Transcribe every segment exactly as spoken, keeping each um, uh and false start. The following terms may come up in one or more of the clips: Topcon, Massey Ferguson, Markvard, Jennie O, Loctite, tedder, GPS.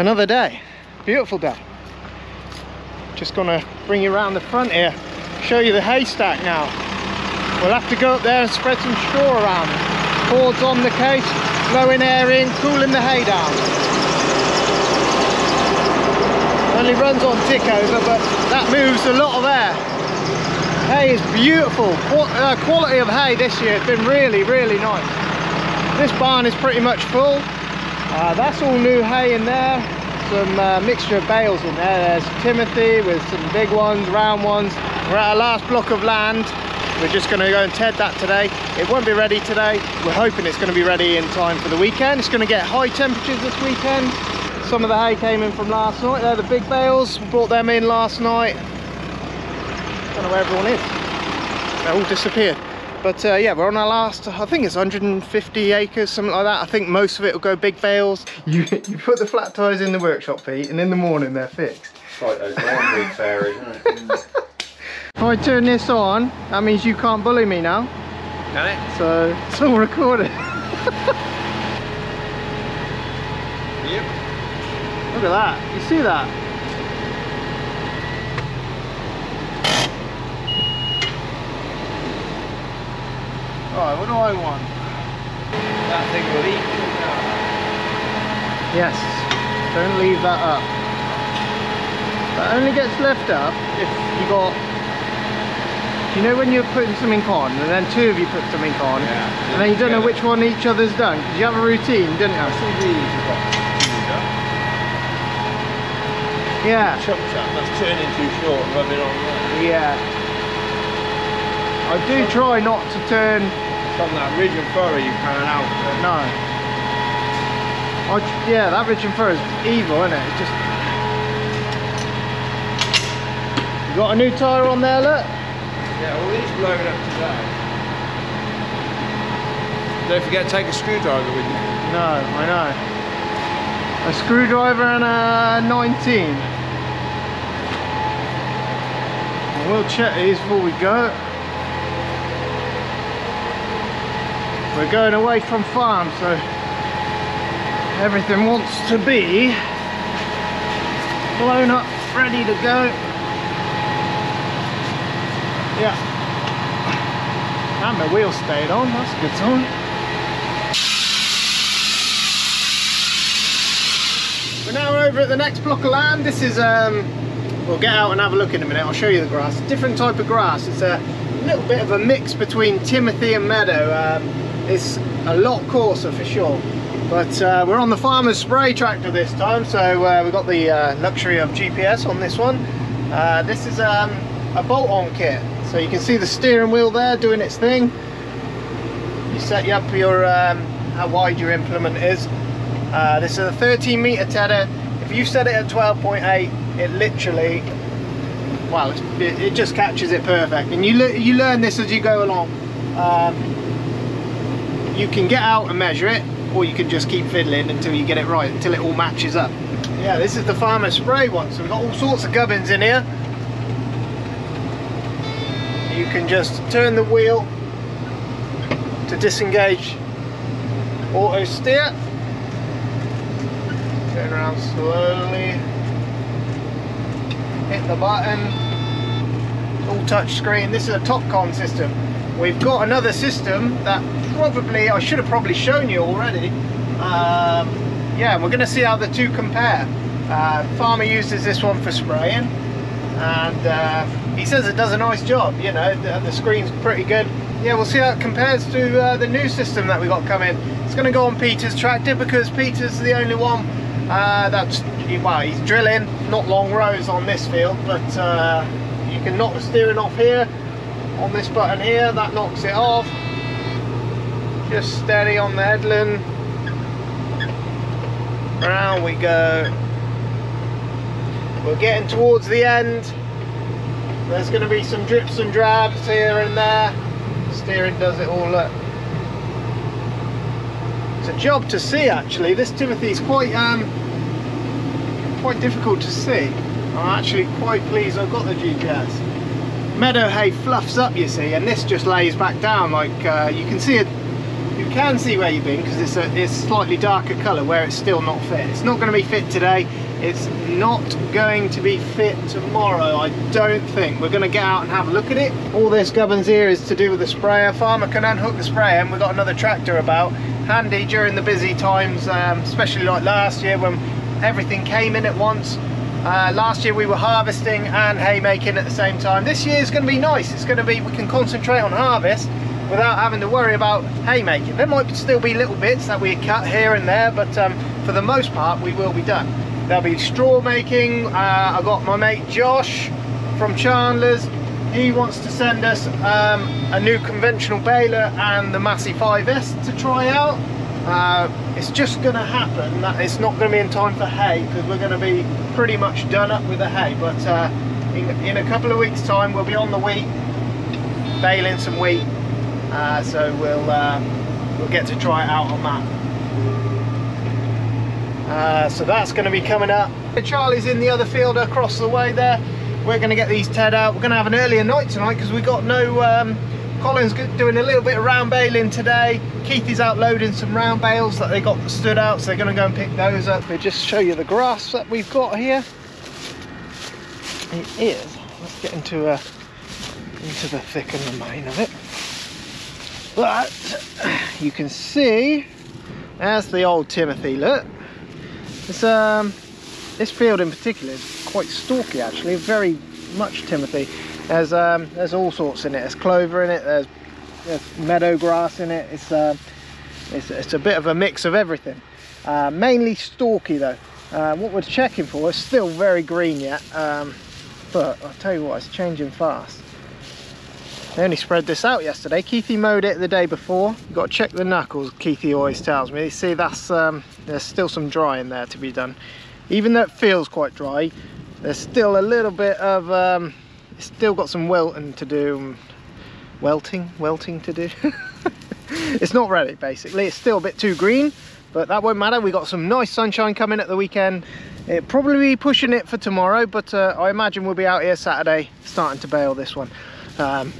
another day, beautiful day. Just gonna bring you around the front here, show you the haystack now. We'll have to go up there and spread some straw around. Cords on the case, blowing air in, cooling the hay down. Only runs on tick over, but that moves a lot of air. Hay is beautiful. The quality of hay this year has been really, really nice. This barn is pretty much full. Uh, that's all new hay in there. Some uh, mixture of bales in there. There's Timothy with some big ones, round ones. We're at our last block of land. We're just going to go and ted that today. It won't be ready today. We're hoping it's going to be ready in time for the weekend. It's going to get high temperatures this weekend. Some of the hay came in from last night. They're the big bales. We brought them in last night. Don't know where everyone is, they all disappeared. But uh, yeah, we're on our last, I think it's one hundred fifty acres, something like that. I think most of it will go big bales. You, you put the flat tyres in the workshop, Pete, and in the morning they're fixed. It's like those lawn weeds there, isn't it? If I turn this on, that means you can't bully me now. Can it? So it's all recorded. Yep. Look at that, you see that? Alright, what do I want? That thing will eat. Yes, don't leave that up. That only gets left up if you got... Do you know when you're putting something on, and then two of you put something on, yeah, and then you don't know which one each other's done, because you have a routine, don't you? Yeah. Chop chop, that's turning too short, rub it on there. Yeah. I do try not to turn... From that ridge and furrow you can out. No. I, yeah, that ridge and furrow is evil, isn't it? It just... You got a new tyre on there, look? Yeah, all these blowing up today. Don't forget to take a screwdriver with you. No, I know. A screwdriver and a nineteen. We'll check these before we go. We're going away from farm, so everything wants to be blown up, ready to go. Yeah. And my wheel stayed on, that's a good sign. We're now over at the next block of land. This is, um, we'll get out and have a look in a minute. I'll show you the grass. Different type of grass. It's a little bit of a mix between Timothy and Meadow. Um, It's a lot coarser for sure, but uh, we're on the farmer's spray tractor this time, so uh, we've got the uh, luxury of G P S on this one. Uh, this is um, a bolt-on kit, so you can see the steering wheel there doing its thing. You set you up your um, how wide your implement is. Uh, this is a thirteen meter tedder. If you set it at twelve point eight, it literally, well, it, it just catches it perfect, and you le you learn this as you go along. Um, You can get out and measure it, or you can just keep fiddling until you get it right, until it all matches up. Yeah, this is the farmer spray one, so we've got all sorts of gubbins in here. You can just turn the wheel to disengage auto steer. Turn around slowly. Hit the button. All touch screen. This is a Topcon system. We've got another system that probably, I should have probably shown you already. Um, yeah, we're going to see how the two compare. Uh, farmer uses this one for spraying, and uh, he says it does a nice job, you know, the, the screen's pretty good. Yeah, we'll see how it compares to uh, the new system that we got coming. It's going to go on Peter's tractor because Peter's the only one uh, that's, well, he's drilling, not long rows on this field, but uh, you can knock the steering off here. On this button here, that knocks it off. Just steady on the headland. Round we go. We're getting towards the end. There's going to be some drips and drabs here and there. Steering does it all up. It's a job to see, actually. This Timothy's quite um quite difficult to see. I'm actually quite pleased I've got the G P S. Meadow hay fluffs up, you see, and this just lays back down. Like uh, you can see it, you can see where you've been because it's a it's slightly darker colour where it's still not fit. It's not going to be fit today. It's not going to be fit tomorrow, I don't think. We're going to get out and have a look at it. All this gubbins here is to do with the sprayer. Farmer can unhook the sprayer and we've got another tractor about. Handy during the busy times, um, especially like last year when everything came in at once. Uh, last year we were harvesting and haymaking at the same time. This year is going to be nice. It's going to be, we can concentrate on harvest without having to worry about haymaking. There might still be little bits that we cut here and there, but um, for the most part we will be done. There'll be straw making. uh, I got my mate Josh from Chandler's. He wants to send us um, a new conventional baler and the Massey five S to try out. Uh, it's just going to happen that it's not going to be in time for hay because we're going to be pretty much done up with the hay, but uh, in, in a couple of weeks time we'll be on the wheat, baling some wheat, uh, so we'll, uh, we'll get to try it out on that. Uh, so that's going to be coming up. Charlie's in the other field across the way there. We're going to get these Ted out. We're going to have an earlier night tonight because we got no um, Colin's doing a little bit of round baling today. Keith is out loading some round bales that they got stood out, so they're going to go and pick those up. We'll just show you the grass that we've got here. It is, let's get into uh, into the thick and the main of it. But you can see, there's the old Timothy, look. This, um, this field in particular is quite stalky actually, very much Timothy. There's, um, there's all sorts in it, there's clover in it, there's, there's meadow grass in it, it's, uh, it's, it's a bit of a mix of everything. Uh, mainly stalky though. Uh, what we're checking for is still very green yet, um, but I'll tell you what, it's changing fast. They only spread this out yesterday. Keithy mowed it the day before. You've got to check the knuckles, Keithy always tells me. You see, that's um, there's still some drying there to be done. Even though it feels quite dry, there's still a little bit of, um, it's still got some wilting to do. Welting, welting to do. It's not ready, basically. It's still a bit too green, but that won't matter. We've got some nice sunshine coming at the weekend. It'll probably be pushing it for tomorrow, but uh, I imagine we'll be out here Saturday starting to bale this one. Um,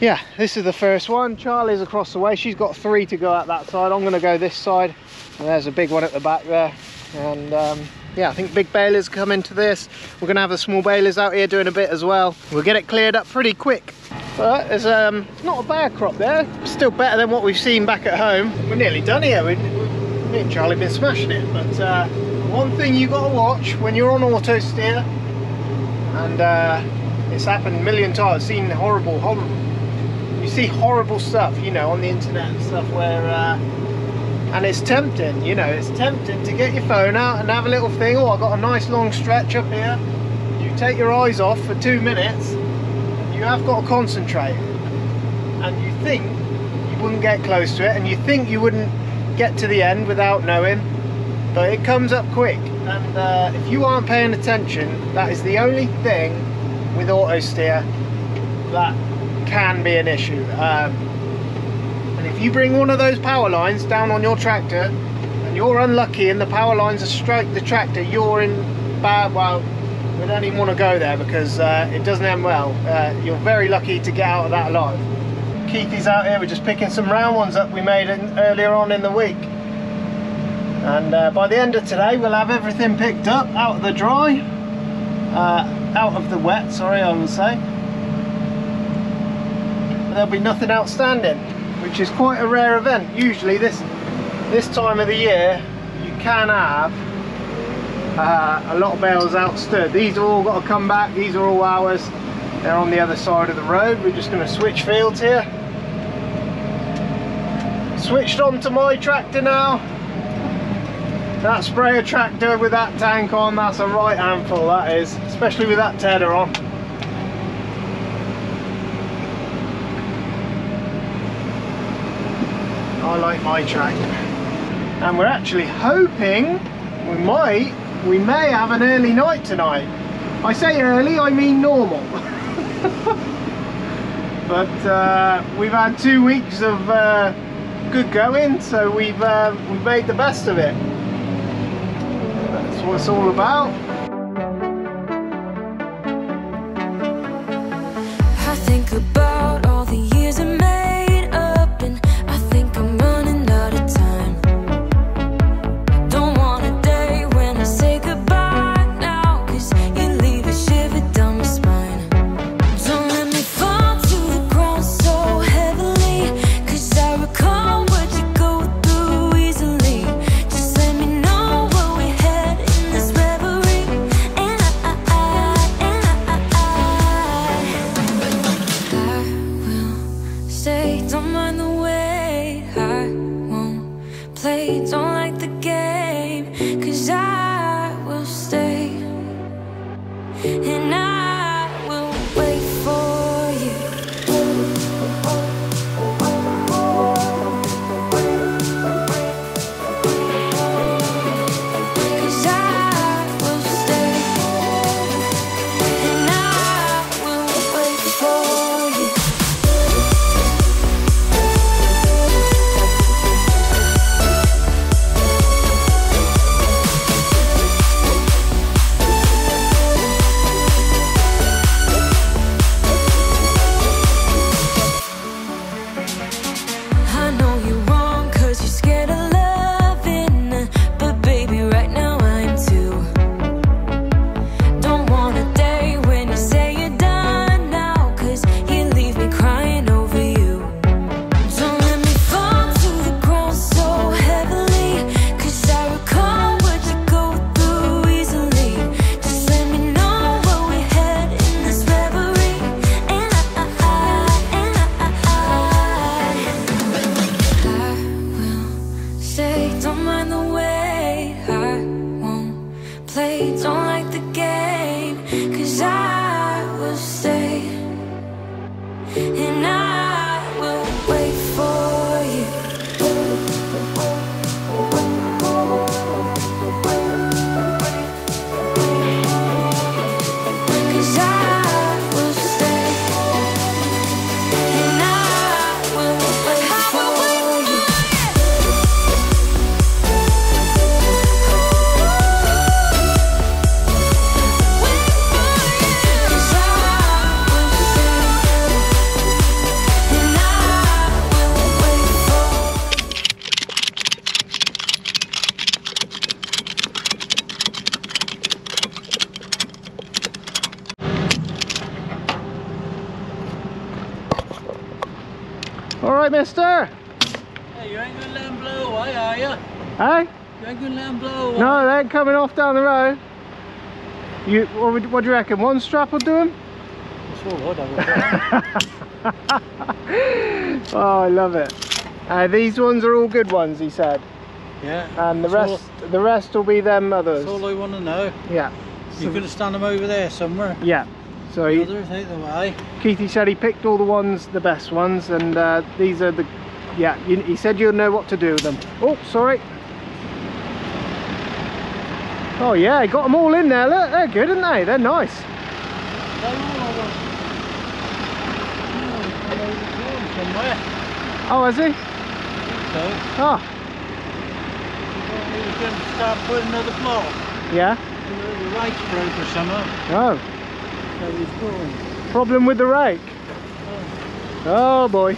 yeah, this is the first one. Charlie's across the way, she's got three to go out that side. I'm going to go this side, and there's a big one at the back there. And um, yeah, I think big balers come into this. We're going to have the small balers out here doing a bit as well. We'll get it cleared up pretty quick. But there's um, not a bad crop there, still better than what we've seen back at home. We're nearly done here. We, me and Charlie have been smashing it, but uh, one thing you got to watch when you're on auto steer, and uh, it's happened a million times, I've seen horrible, horrible, you see horrible stuff, you know, on the internet and stuff where, uh, and it's tempting, you know, it's tempting to get your phone out and have a little thing. Oh, I've got a nice long stretch up here. You take your eyes off for two minutes, you have got to concentrate. And you think you wouldn't get close to it, and you think you wouldn't get to the end without knowing, but it comes up quick. And uh, if you aren't paying attention, that is the only thing with auto steer that can be an issue. Um, and if you bring one of those power lines down on your tractor and you're unlucky and the power lines are strike the tractor, you're in bad. Well, we don't even want to go there because uh, it doesn't end well. Uh, you're very lucky to get out of that alive. Keithy's out here, we're just picking some round ones up we made in, earlier on in the week. And uh, by the end of today we'll have everything picked up out of the dry. Uh, out of the wet, sorry, I would say. But there'll be nothing outstanding, which is quite a rare event. Usually this this time of the year you can have uh, a lot of bales outstood. These have all got to come back, these are all ours. They're on the other side of the road. We're just going to switch fields here. Switched on to my tractor now. That sprayer tractor with that tank on, that's a right handful, that is, especially with that tedder on. I like my tractor. And we're actually hoping we might, we may have an early night tonight. I say early, I mean normal. But uh, we've had two weeks of uh, good going, so we've, uh, we've made the best of it. That's what it's all about. I think about all the years I made up, and I think I'm running. and I will wait for you. Cause I will stay, and I will wait for you. Don't mind the way, I won't play, don't like the game, cause I will stay, and I will wait for you. Cause I will stay, and I will wait for you. All right, mister. Hey, you ain't gonna let them blow away, are you? Hey? You ain't gonna let them blow away? No, they ain't coming off down the road. You, what, would, what do you reckon? One strap will do them? I sure would. Oh, I love it. Uh, these ones are all good ones, he said. Yeah. And the rest, all, the rest will be them others. That's all I want to know. Yeah. You're so, gonna stand them over there somewhere. Yeah. So he, Keithy said he picked all the ones, the best ones, and uh, these are the, yeah, you, he said you'll know what to do with them. Oh, sorry. Oh yeah, he got them all in there, look, they're good, aren't they? They're nice. Oh, is he? Oh. He was going to start putting another plot. Yeah? The rights broke or something. Oh. Problem with the rake? Oh, oh boy.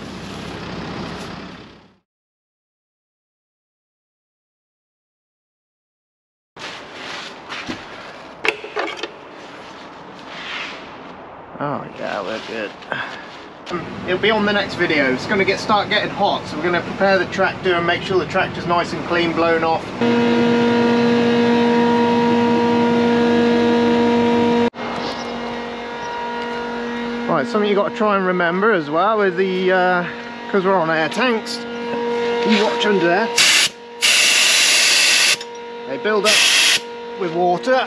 Oh yeah, we're good. It'll be on the next video. It's going to get start getting hot, so we're going to prepare the tractor and make sure the tractor's nice and clean, blown off. Right, something you got to try and remember as well with the, because uh, we're on air tanks, you watch under there, they build up with water,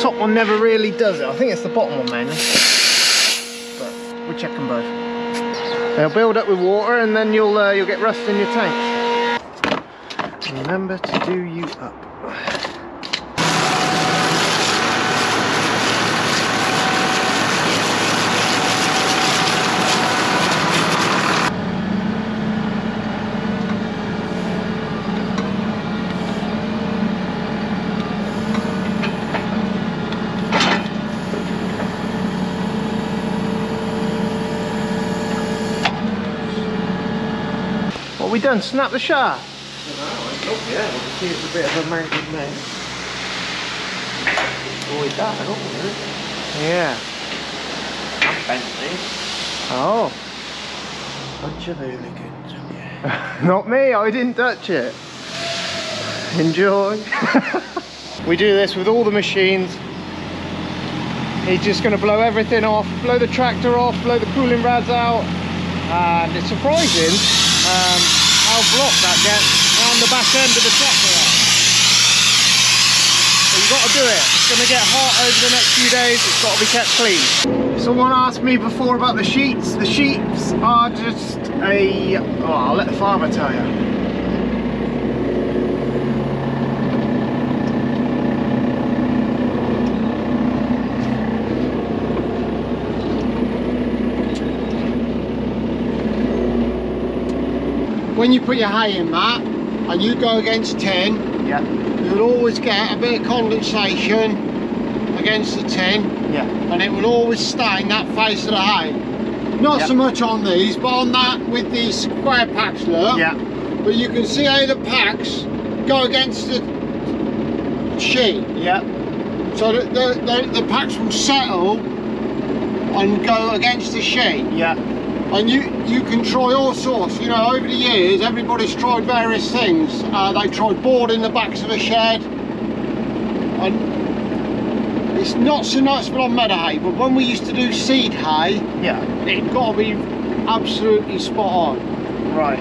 top one never really does it, I think it's the bottom one mainly, but we'll check them both. They'll build up with water and then you'll, uh, you'll get rust in your tank. Remember to do you up. We done? Snap the shaft? No, yeah, it's a bit of a mounted mess. Oh, it does, doesn't it? Yeah. I'm Bentley. Oh. Bunch of hooligans, yeah. Not me, I didn't touch it. Enjoy. We do this with all the machines. He's just going to blow everything off, blow the tractor off, blow the cooling rods out. And it's surprising um, how blocked that gets on the back end of the tractor. So you've got to that'll do it. It's going to get hot over the next few days. It's got to be kept clean. Someone asked me before about the sheets. The sheets are just a... Oh, I'll let the farmer tell you. When you put your hay in that and you go against tin, yeah, you'll always get a bit of condensation against the tin, yeah, and it will always stain that face of the hay. Not yeah. so much on these, but on that with the square packs, look, yeah, but you can see how the packs go against the sheet, yeah, so the, the, the, the packs will settle and go against the sheet, yeah. And you, you can try all sorts, you know, over the years everybody's tried various things. Uh, they tried boarding the backs of a shed, and it's not so noticeable on meadow hay, but when we used to do seed hay, yeah, it got to be absolutely spot on. Right.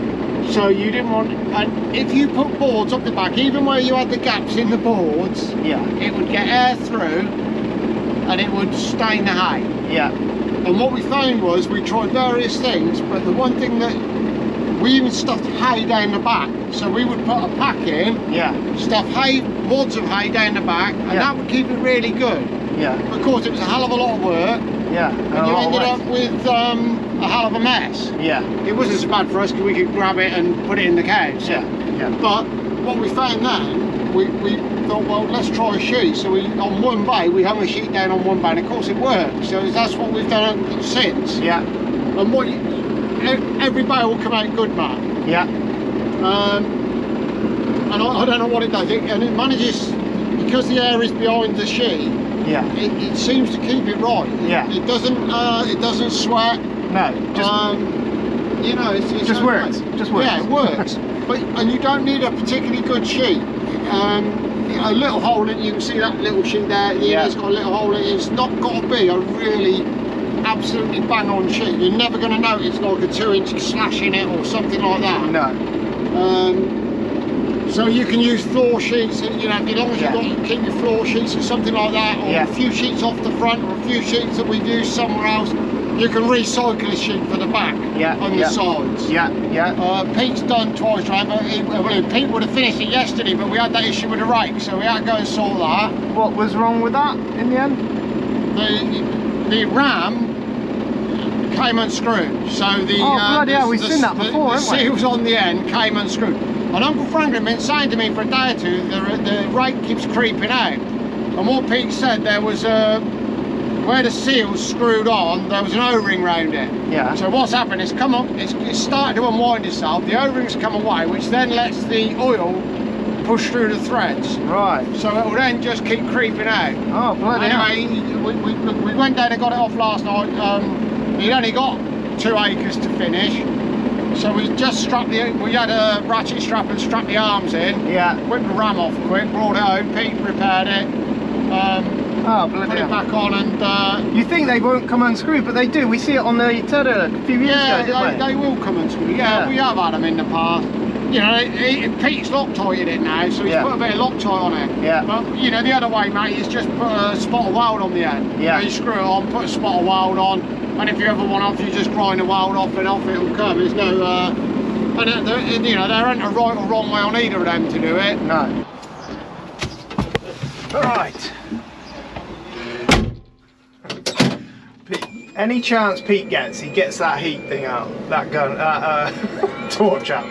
So you didn't want, and if you put boards up the back, even where you had the gaps in the boards, yeah, it would get air through and it would stain the hay. Yeah. And what we found was we tried various things, but the one thing that we even stuffed hay down the back. So we would put a pack in, yeah, stuff hay, wads of hay down the back, and yeah, that would keep it really good. Yeah. Of course, it was a hell of a lot of work. Yeah. And, and you ended up with um, a hell of a mess. Yeah. It wasn't so bad for us because we could grab it and put it in the cage. Yeah. Yeah. But what we found then, we, we thought, well, let's try a sheet. So we, on one bay, we hung a sheet down on one bay, and of course it worked. So that's what we've done since. Yeah. And what you, every bay will come out good, Mark. Yeah. Um, and I, I don't know what it does. It, and it manages, because the air is behind the sheet. Yeah. It, it seems to keep it right. Yeah. It, it doesn't. Uh, it doesn't sweat. No. Just, um, you know, it's, it's just works. Just works. Yeah, it works. But and you don't need a particularly good sheet. Um, a little hole in, you can see that little sheet there, the yeah, it's got a little hole in it. It's not got to be a really absolutely bang on sheet. You're never going to notice like a two inch slash in it or something like that. No. Um, so you can use floor sheets, you know, as long as yeah, you've got to keep your floor sheets or something like that, or yeah, a few sheets off the front or a few sheets that we've used somewhere else. You can recycle a sheet for the back, yeah, on yeah, the sides. Yeah, yeah. Uh, Pete's done twice, right? But he, well, Pete would have finished it yesterday, but we had that issue with the rake, so we had to go and sort that. What was wrong with that in the end? The the ram came unscrewed, so the oh uh, bloody hell, we've the, seen that before, the, the haven't we? Seals on the end came unscrewed, and Uncle Franklin been saying to me for a day or two, the the rake keeps creeping out, and what Pete said there was a. Uh, Where the seals screwed on, there was an O-ring round it. Yeah. So what's happened is come up, it's, it's started to unwind itself. The O-rings come away, which then lets the oil push through the threads. Right. So it will then just keep creeping out. Oh bloody hell! We, we, we went down and got it off last night. Um, he'd only got two acres to finish, so we just strapped the. We had a ratchet strap and strapped the arms in. Yeah. Whipped the ram off quick, brought it home. Pete repaired it. Um, Oh, bloody hell. Put it back on and... Uh, you think they won't come unscrewed, but they do. We see it on the tether a few years yeah, ago, didn't they, we? They will come unscrewed. Yeah, yeah, we have had them in the past. You know, he, Pete's Loctited it now, so he's yeah, put a bit of Loctite on it. Yeah. But, you know, the other way, mate, is just put a spot of weld on the end. Yeah. You know, you screw it on, put a spot of weld on, and if you ever want off, you just grind the weld off and off it'll come. There's no... Uh, and, uh, you know, there ain't a right or wrong way on either of them to do it. No. All right. Any chance Pete gets, he gets that heat thing out, that gun, that uh, torch out.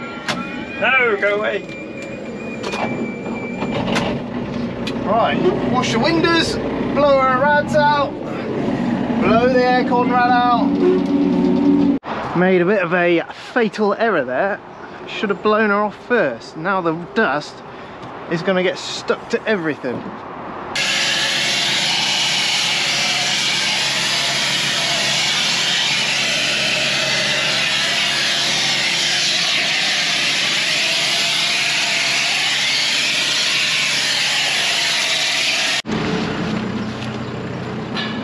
No, go away. Right, wash the windows, blow our rads out, blow the aircon rad out. Made a bit of a fatal error there. Should have blown her off first. Now the dust is going to get stuck to everything.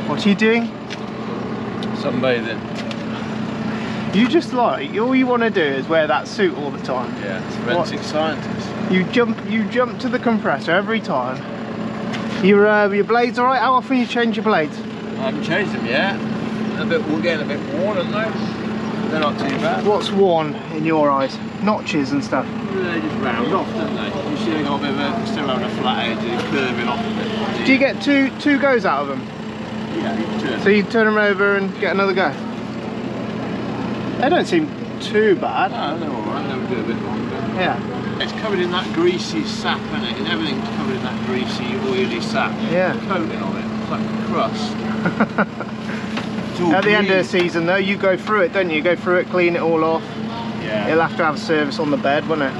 What are you doing? Sunbathing. You just like, all you want to do is wear that suit all the time. Yeah, it's forensic scientist. You jump, you jump to the compressor every time. Your uh, your blades all right? How often you change your blades? I haven't changed them yet. A bit, we're getting a bit worn, aren't they? They're not too bad. What's worn in your eyes? Notches and stuff. They just round off, don't they? You see, they got a bit of a still on a flat edge and curving off a bit. Do you get two two goes out of them? Yeah, two. So you turn them over and get another go. They don't seem too bad. No, they're all right. They'll do a bit longer. Yeah. It's covered in that greasy sap, isn't it? And everything's covered in that greasy, oily sap. Yeah. Coating on it. It's like a crust. At the end of the season, though, you go through it, don't you? You go through it, clean it all off. Yeah. It'll have to have a service on the bed, won't it?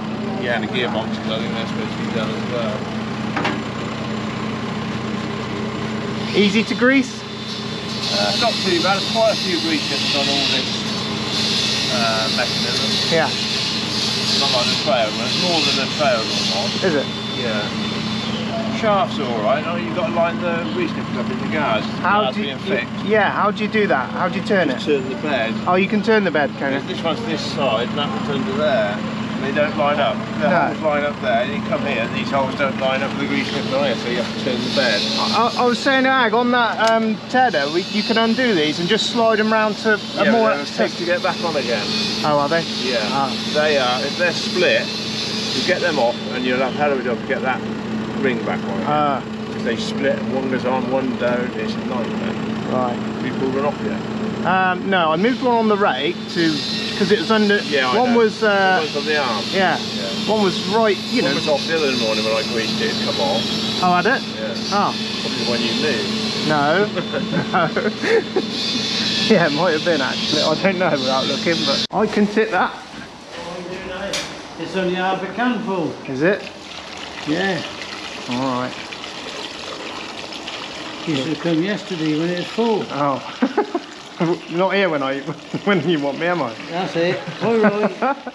Yeah, and a gearbox, because I think they're supposed to be done as well. Easy to grease? Uh, not too bad. There's quite a few greases on all this uh, mechanism. Yeah. It's not like the trail run, it's more than a trail run on. Is it? Yeah. Shafts are alright, oh, you've got to line the re-sniffers up in the guards. How do you, fixed. Yeah, how do you do that? How do you turn you it? Turn the bed. Oh, you can turn the bed, can you? This one's this side and that one's under there. They don't line up. The no. holes line up there, you come here and these holes don't line up with the re-sniffer on here, so you have to turn the bed. I, I was saying, Ag, on that um, tether, we, you can undo these and just slide them round to a yeah, more... Yeah, tough to get back on again. Oh, are they? Yeah. Oh. They are. If they're split, you get them off and you'll have a hell of a job to get that ring back on again. Ah. Because they split, one goes on, one down, it's a nightmare. Right. People run off yet? Um, no, I moved one on the rake to... because it was under, yeah, one was, uh, was on the arm. Yeah. yeah, one was right, you one know. One was off the other morning when I greased it, come off. Oh, had it? Yeah. Oh. Probably when you knew. No, no. Yeah, it might have been actually, I don't know without looking, but I can tip that. What are you doing at it? It's only half a can full. Is it? Yeah. All right. You should have come yesterday when it was full. Oh. You're not here when I when you want me, am I? That's it. All right.